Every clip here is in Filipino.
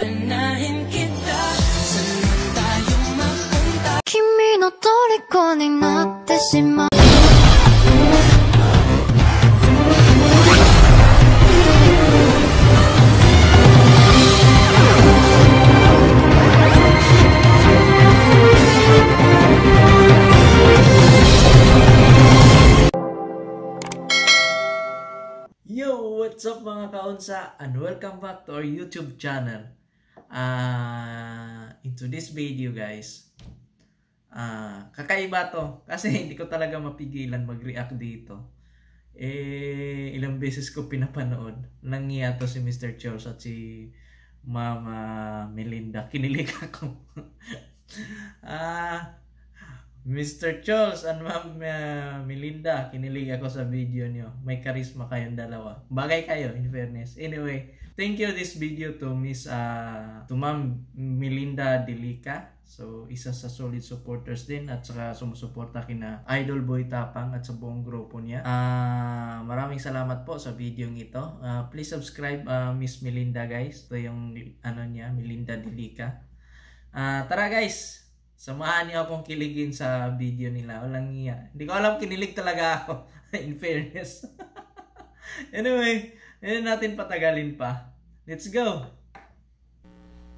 Yo, what's up mga kaunsa, and welcome back to our YouTube channel. Into this video guys, kakaiba to kasi hindi ko talaga mapigilan mag-react dito. Ilang beses ko pinapanood. Nangiya to si Mr. Charles at si Mama Melinda. Kinilig ako. Mr. Charles and Ma'am Melinda, kinilig ako sa video niyo. May karisma kayong dalawa. Bagay kayo, in fairness. Anyway, thank you this video to Ma'am Melinda Delica. So, isa sa solid supporters din at saka sumusuporta kina Idol Boy Tapang at sa buong grupo niya. Maraming salamat po sa video ito. Please subscribe Miss Melinda guys. Ito yung ano niya, Melinda Delica. Tara guys! Samahan niyo akong kiligin sa video nila. Walang iya. Hindi ko alam, kinilig talaga ako. In fairness. Anyway, hindi natin patagalin pa. Let's go!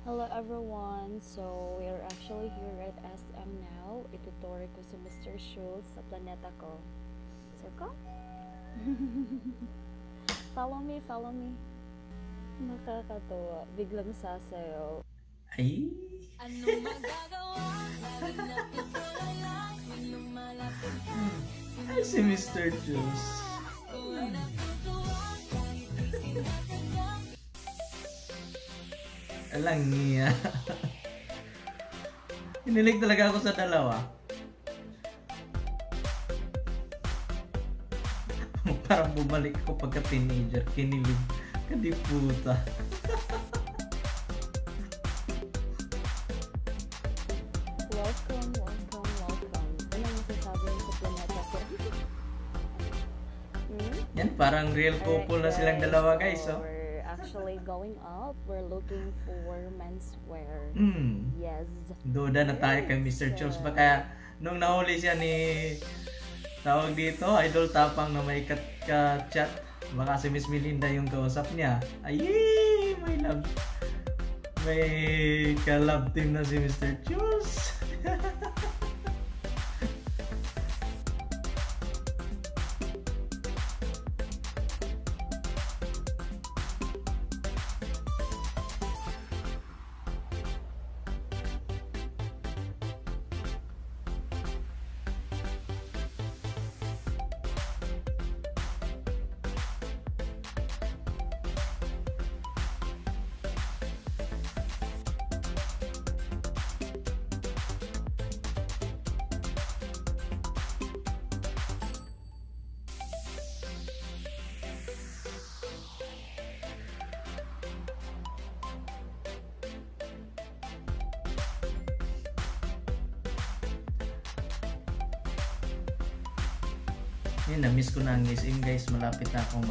Hello everyone. So, we are actually here at SM now. Ituturo ko si Mr. Schultz sa planeta ko. So, go? Follow me, follow me. Nakakatawa. Biglang sasayaw. Ay! Ano magagawa? Ay, si Mr. Jules. Alang niya. Kinilig talaga ako sa dalawa. Parang bumalik ko pagka teenager. Kinilig. Kadiputa. Welcome, welcome, welcome. Ano ang masasabi ko sa planeta ko? Yan, parang real couple na silang dalawa guys. So we're actually going up. We're looking for menswear. Yes. Duda na tayo kay Mr. Charles. Baka nung nahuli siya ni tawag dito, Idol Tapang na may kat-chat. Baka si Miss Melinda yung kausap niya. Ay, my love. May ka-love team na si Mr. Charles. Na-miss ko na ang SM guys. Malapit na akong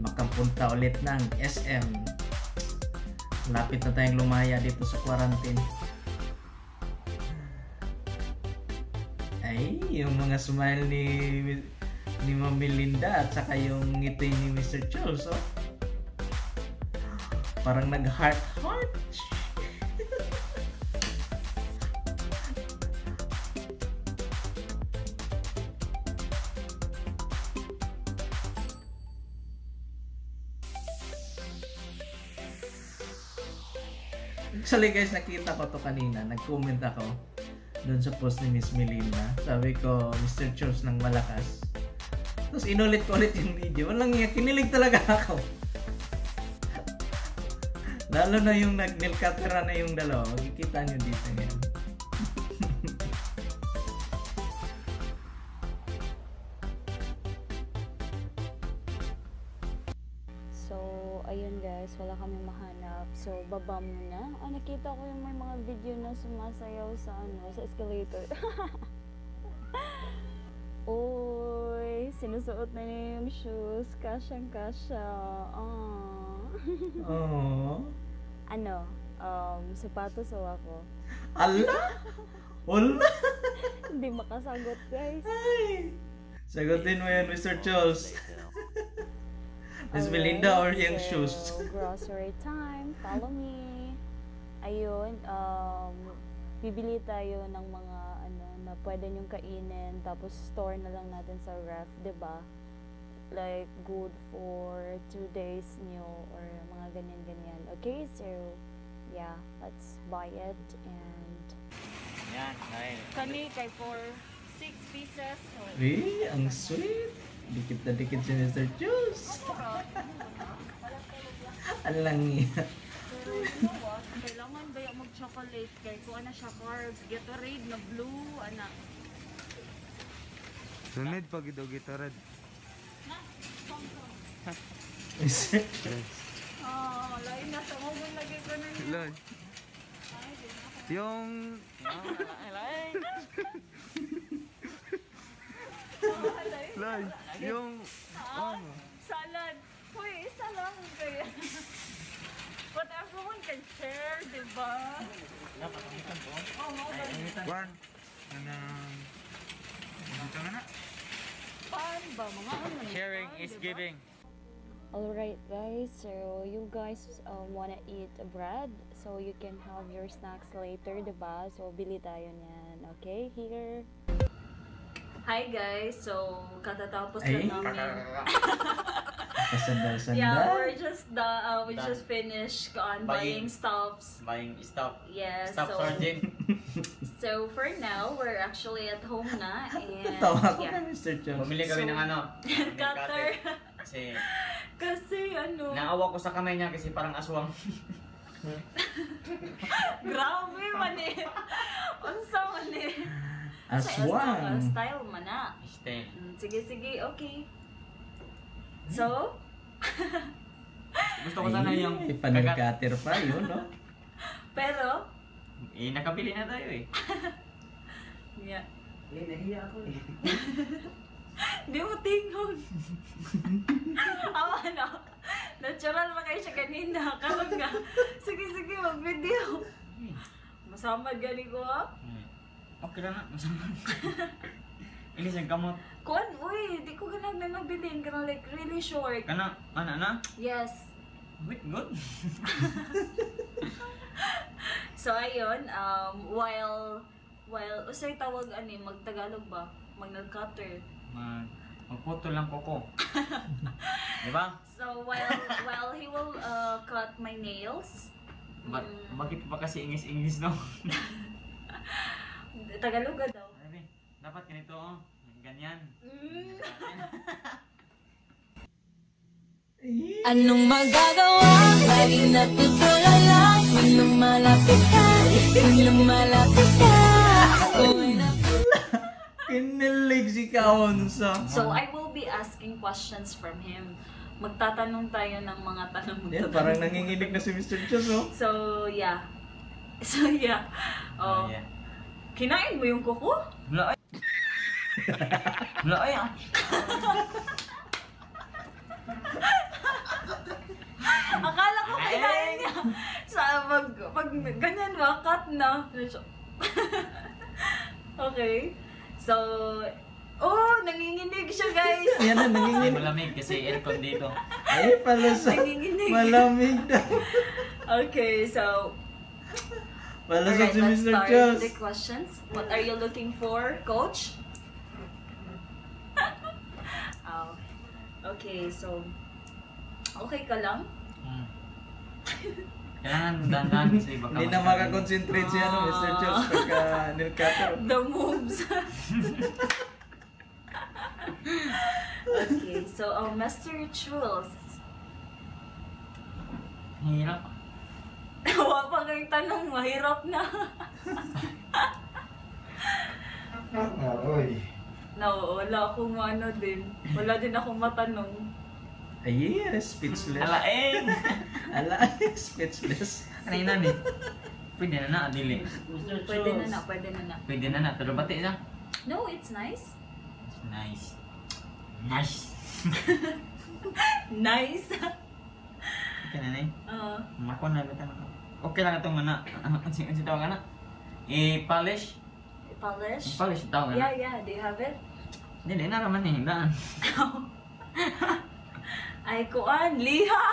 makapunta ulit ng SM. Malapit na tayong lumaya dito sa quarantine. Ay, yung mga smile ni Ma'am Melinda at saka yung ngiti ni Mr. Charles, oh. Parang nag-heart-heart. Actually guys, nakita ko to kanina. Nag-comment ako doon sa post ni Miss Melinda. Sabi ko, Mr. Charles ng malakas. Tapos inulit ko ulit yung video. Walang iya, kinilig talaga ako. Lalo na yung nag-nilkatera na yung dalawa. Makikita nyo dito ngayon. Ayun guys, wala kami mahanap. So, babam na. Oh, nakita ko yung may mga video na sumasayaw sa ano, sa escalator. Uy, sinusuot na niya yung shoes. Kasyang-kasya. Aww. ano, sapatos o ako. Ala! Wala! Hindi makasagot, guys. Ay! Sagutin mo yan, Mr. Charles. Is Melinda or yung shoes? Grocery time. Follow me. Ayun, bibili tayo ng mga ano na pwede nyong kainin. Tapos store na lang natin sa ref, diba? Like, good for 2 days nyo or mga ganyan-ganyan. Okay, so, yeah, let's buy it and... Yan, dahil. Kani kay for 6 pieces. Hey, ang sweet! Dikit na dikit si Mr. Juice! Ang langit. Kailangan ba yung mag-chocolate? Kaya kuha na siya carbs. Gatorade na blue, anak. Sunod pag ito Gatorade. Is it? Oh, lain na sa mong lagi ko na yun. Lain. Yung... Lain. Lain. Yung... Salad. Uy, isa lang kaya. But everyone can share, diba? Napatangitan po. Oo, napatangitan. One. Napatangitan na na. Sharing is giving. Alright guys, so you guys wanna eat bread, so you can have your snacks later, diba? So bili tayo niyan, okay? Here. Hi guys, so katatapos na namin. Yeah, we just finished on buying stuffs. Buying stuff. Yeah. Stuff sorting. So for now, we're actually at home na and yeah. Bumili kami ng ano? Cutter. Kasi ano? Naawa ko sa kamay niya kasi parang aswang. Grabe man eh. Unsa man eh. Aswang. Style man na. Style. Sige sige, okay. So? Gusto ko sana yung ipanag-cutter pa yun, no? Pero? Eh, nakabili na tayo eh. Yeah. Eh, nahiya ako eh. Di mo tingog. Awa na. Natural na kayo siya kanina. Karoon nga. Sige, sige, mag-video. Masamad gani ko ha? Okay na na, masamad. Ilis ang kamot. Kuan, uy, di ko ganag na nagbitin. Ganag like really short. Kana, ana na? Yes. Wait, good. So ayun, while usay tawag ani, magtagalog ba? Mag-cutter. Magputo lang koko. Di ba? So while he will cut my nails. Bakit pa kasi English no? Tagalog daw. Dapat ganito oh. Ganyan. Anong magagawa? Ay natutuwa lang. May lumalapit ka. May lumalapit ka. Kinilig si Kaonsa. So I will be asking questions from him. Magtatanong tayo ng mga tanong. Yeah, parang nanginginig na si Mr. Chos, no? So yeah. Oh. Kinain mo yung kuko? Wala. Wala yan. Akala ko kinain niya. Pag ganyan wakat na. Okay. So, oh, nanginginig siya guys. Yan na, nanginginig. Malamig kasi aircon dito. Ay, palusot. Nanginginig. Malamig daw. Okay, so. Palusot si Mr. Charles. Alright, let's start the questions. What are you looking for, coach? Oh, okay, so. Okay ka lang? Kailangan dandan kasi baka hindi na makakonsentrate siya no, Mr. Charles pagka nail cutter. The moves. Okay, so Mr. Charles. Mahirap. Wala pa kayong tanong, mahirap na. No, wala akong ano din. Wala din akong matanong. Ay, speechless. Alaeng! Alaeng, speechless. Ano yun namin? Pwede na na, Adili. Pwede na na. Pero bati na. No, it's nice. It's nice. Nice. Nice? Okay, nanay. Ako na, bata na ako. okay lang itong nga na. Ang sitawa nga na. I-polish? I-polish? I-polish sitawa nga na. Yeah, do you have it? Hindi na naman eh, hindaan. Ay, kuan, liha!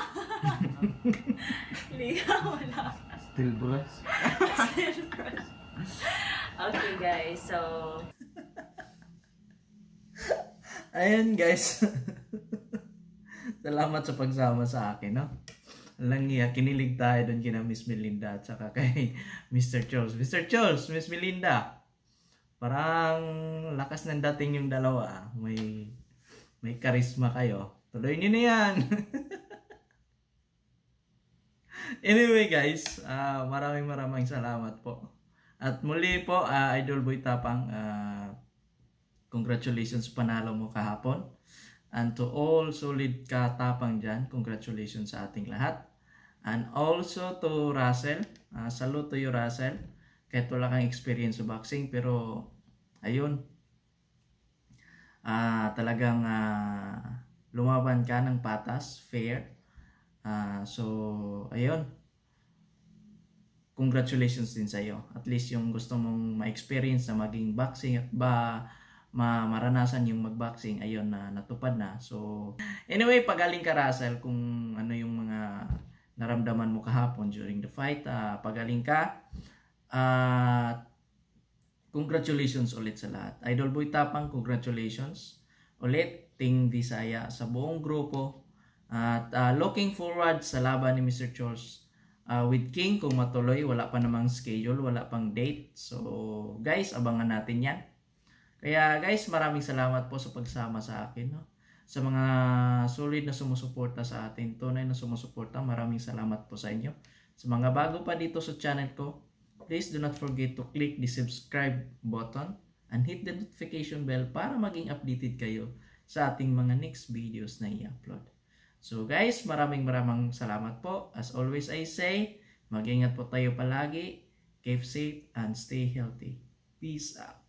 Liha, wala. Still brush. Still brush. Okay guys, so... Ayan guys. Salamat sa pagsama sa akin, no? Langiya, kinilig tayo doon kina Miss Melinda at saka kay Mr. Charles. Mr. Charles, Miss Melinda. Parang lakas ng dating yung dalawa. May karisma kayo. Tuloy nyo na yan. Anyway guys, maraming salamat po. At muli po, Idol Boy Tapang, congratulations panalo mo kahapon. And to all solid katapang dyan, congratulations sa ating lahat. And also to Russell, salute to you Russell. Kahit wala kang experience sa boxing, pero ayun, talagang lumaban ka ng patas, fair. So ayun, congratulations din sa'yo. At least yung gusto mong ma-experience na maging boxing at maranasan yung magboxing, ayun na natupad na. So anyway, pagaling ka Russell, kung ano yung mga naramdaman mo kahapon during the fight, pagaling ka. Congratulations ulit sa lahat. Idol Boy Tapang, congratulations ulit, Ting Bisaya, sa buong grupo. At looking forward sa laban ni Mr. Charles with King, kung matuloy. Wala pa namang schedule, wala pang date. So guys, abangan natin yan. Kaya guys, maraming salamat po sa pagsama sa akin, no? Sa mga solid na sumusuporta sa atin, tunay na sumusuporta, maraming salamat po sa inyo. Sa mga bago pa dito sa channel ko, please do not forget to click the subscribe button and hit the notification bell para maging updated kayo sa ating mga next videos na i-upload. So guys, maraming salamat po. As always I say, mag-ingat po tayo palagi, keep safe and stay healthy. Peace out.